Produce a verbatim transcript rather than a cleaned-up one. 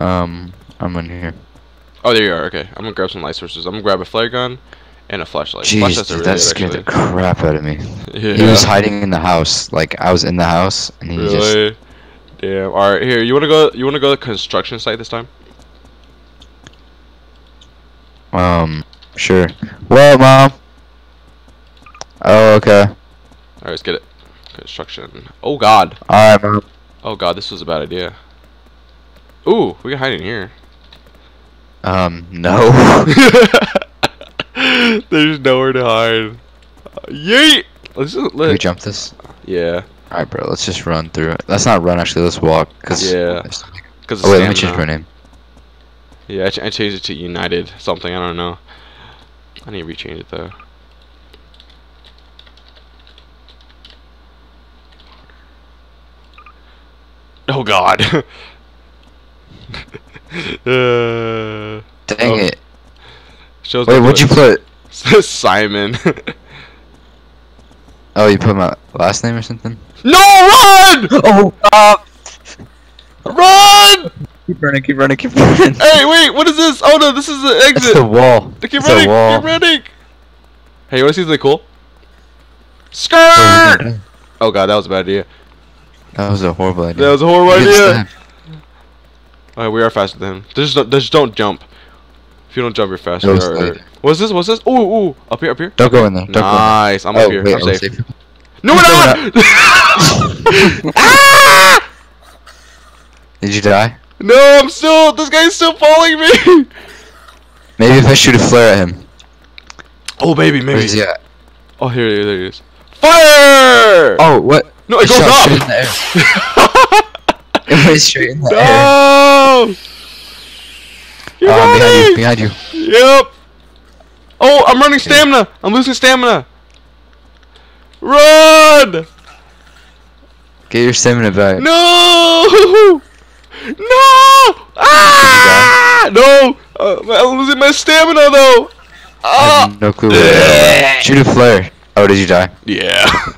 Um, I'm in here. Oh, there you are. Okay, I'm gonna grab some light sources. I'm gonna grab a flare gun and a flashlight. Jeez, flashlights dude, are really that scared actually. the crap out of me. Yeah. He was hiding in the house. Like I was in the house, and he really? just. Damn. All right, here. You wanna go? You wanna go to the construction site this time? Um. Sure. Well, Mom. Oh, okay. All right, let's get it. Construction. Oh God. All right, Mom. Oh God, this was a bad idea. Ooh, we can hide in here. Um, no. There's nowhere to hide. Uh, yeet! Let's just, let Can we jump this? Yeah. Alright, bro, let's just run through it. Let's not run, actually, let's walk. Cause yeah. Cause oh, wait, let me change my name. Yeah, I, ch I changed it to United something, I don't know. I need to rechange it, though. Oh, God. uh, Dang oh. it. Shows Wait, what'd you put? Simon. Oh, you put my last name or something? No, run! Oh, uh, run! Keep running, keep running, keep running. Hey, wait, what is this? Oh, no, this is the exit. It's the wall. Keep it's running, wall. keep running. Hey, you want to see something cool? Skirt! Oh, God, that was a bad idea. That was a horrible idea. That was a horrible idea. Alright, we are faster than him. Just don't, just don't jump. If you don't jump, you're faster. Or, what's this? What's this? Ooh, ooh. Up here, up here. Don't go in there. Don't nice. Go in there. I'm oh, up here. Wait, I'm, I'm safe. safe. No, we're not! Ah! Did you die? No, I'm still. This guy's still following me. Maybe if I shoot a flare at him. Oh, baby, maybe. Where's he at? Oh, here, here, there he is. Fire! Oh, what? No, it, it goes up! It went straight in the no! air. You're uh, running! Behind you, behind you. Yep. Oh, I'm running stamina. I'm losing stamina. Run! Get your stamina back. No! No! Ah! No! Uh, I'm losing my stamina though. Ah! I have no clue where. Shoot a flare. Oh, did you die? Yeah.